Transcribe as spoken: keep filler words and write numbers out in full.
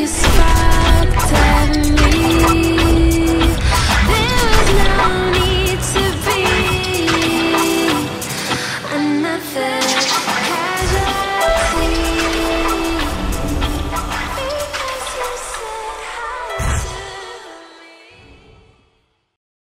you see.